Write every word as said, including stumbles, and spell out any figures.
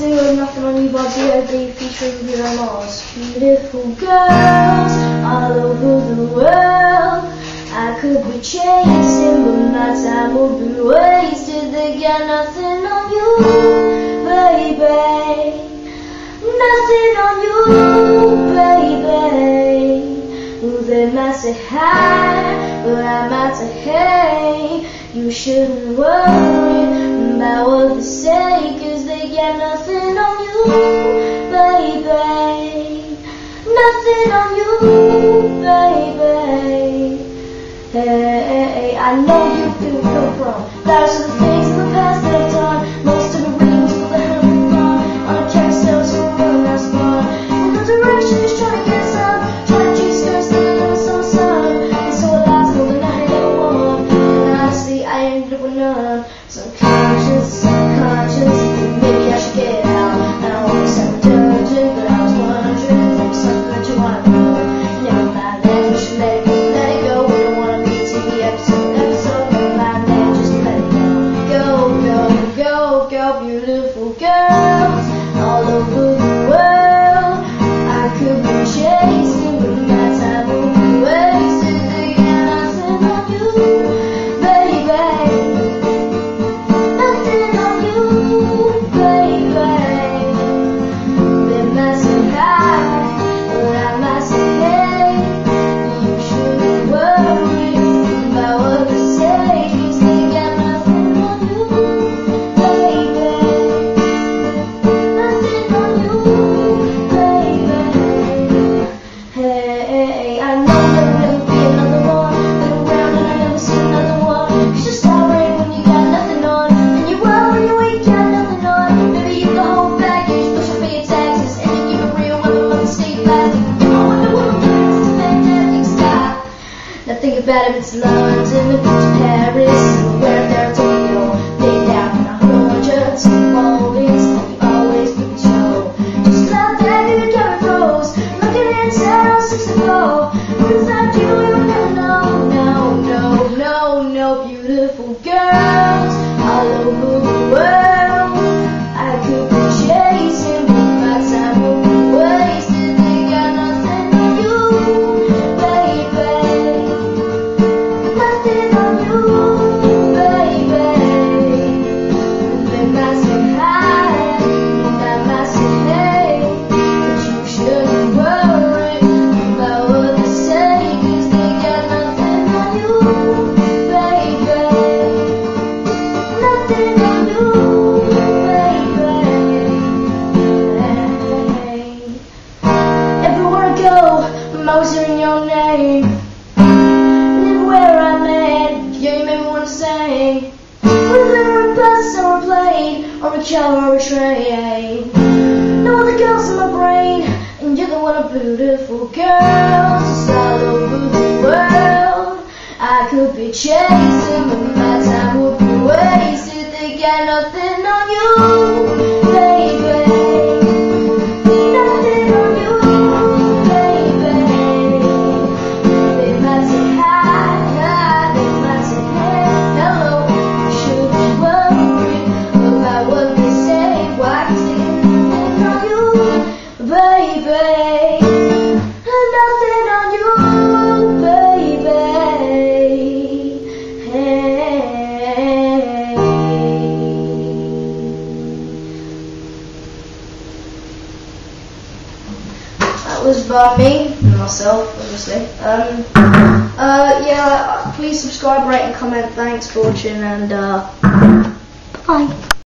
do and nothing on you by B O B featuring Bruno Mars. Beautiful girls all over the world, I could be chasing but my time will be wasted. They got nothing on you, baby. Nothing on you, baby. Well, they might say hi, but I might say hey. You shouldn't worry about what they say, cause they got nothing on you, baby. Nothing on you, baby. Hey, I know you feel so wrong. Those are the things in the past they've done. Most of the readings for the hell of fun. On a carousel, so one that's fun. And the direction is trying to get some. Trying to chase girls, thinking of some sun. And so it lasts till the night at one. And honestly, I ended up with none. So I'm conscious, subconscious. Maybe I should get out. I don't want to sound urgent, but I was wondering if I'm so good you want to know. Never mind that, you should let it go. Beautiful girls all over the world, I could be chasing but my time will be wasted. They got nothing on you, baby. Nothing on you, baby. They might say hi, but I might say hey. You shouldn't worry about what they say, cause they got nothing on you, baby. Think about if it's London, if it's Paris, where they're Tokyo. Lay down in a hundred smallies, you always be Joe. Just love that new diamond rose, looking at town six ago. Without you, you'll never know. No, no, no, no, beautiful girls all over the world. I could be chasing, but my time will be wasted. They got nothing on you, baby. Mosey in your name, and everywhere I made, yeah, you made me want to sing. Whether a bus or a plane, or a car or a train, no other girls in my brain, and you're the one of beautiful girls just all over the world. I could be chasing, but my time would be wasted. They got nothing on you, baby. Was by me and myself, obviously. Um, uh, yeah, please subscribe, rate, and comment. Thanks for watching, and uh, bye.